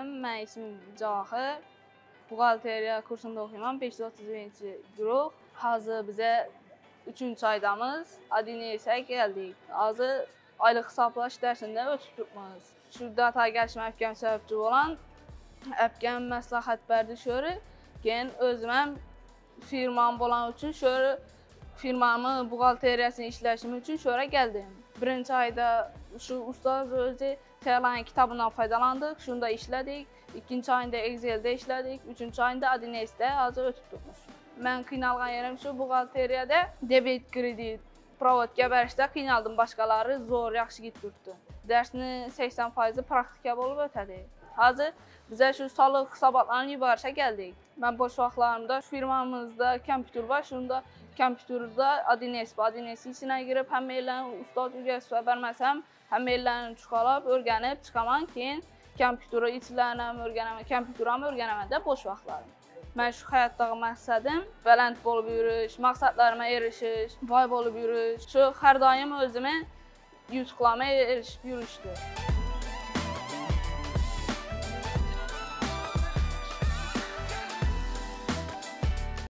aleyküm. Mən ismim Cahir. Buğalteriya kursunda oxuyuram. 531-ci grup. Hazır bizə 3-cü aydamız. Adineysə gəldik. Hazır aylıq hesablaş dərsində ölçüb tutmalıyız. Şurada taqəşmə əfqəm səbəbcü olan əfqəm məslahətbərdi şöyrü. Gen özüməm firmam olan üçün şöyrü firmamın buğalteriyasını işləyişim üçün şöyrə gəldim. Birinci ayda şu ustaz özü Təylanın kitabından faydalandıq, şunu da işlədik. İkinci ayında Excel'de işlədik, üçüncü ayında Adinex'de hazır ötüb tutmuş. Mən qıynalğan yerim şu, buğalteriyada debit, kredit, provod gəbərişdə qıynaldım, başqaları zor, yaxşı getdirdi. Dərsinin 80% praktika olub ötədi. Hazır bizə şu salıq hesabatlarının ibarişə gəldik. Mən boş vaxtlarımda firmamızda kompüter var, şunda kompüterdə Adinex, Adinex'in içinə girib həm ellərin ustad ücəsi verməsəm, həm ellərini çıxalab, öyrənib çıxaman ki, kompüterə içlərinəm öyrənəmə, kompüterəm öyrənəmədə boş vaxtlarım. Mən şu həyatdaki məqsədim vələnd olub yürüş, məqsədlərimə erişiş, vayb olub yürüş, şu hər daim özümü yutuqlama erişib yürüşdür.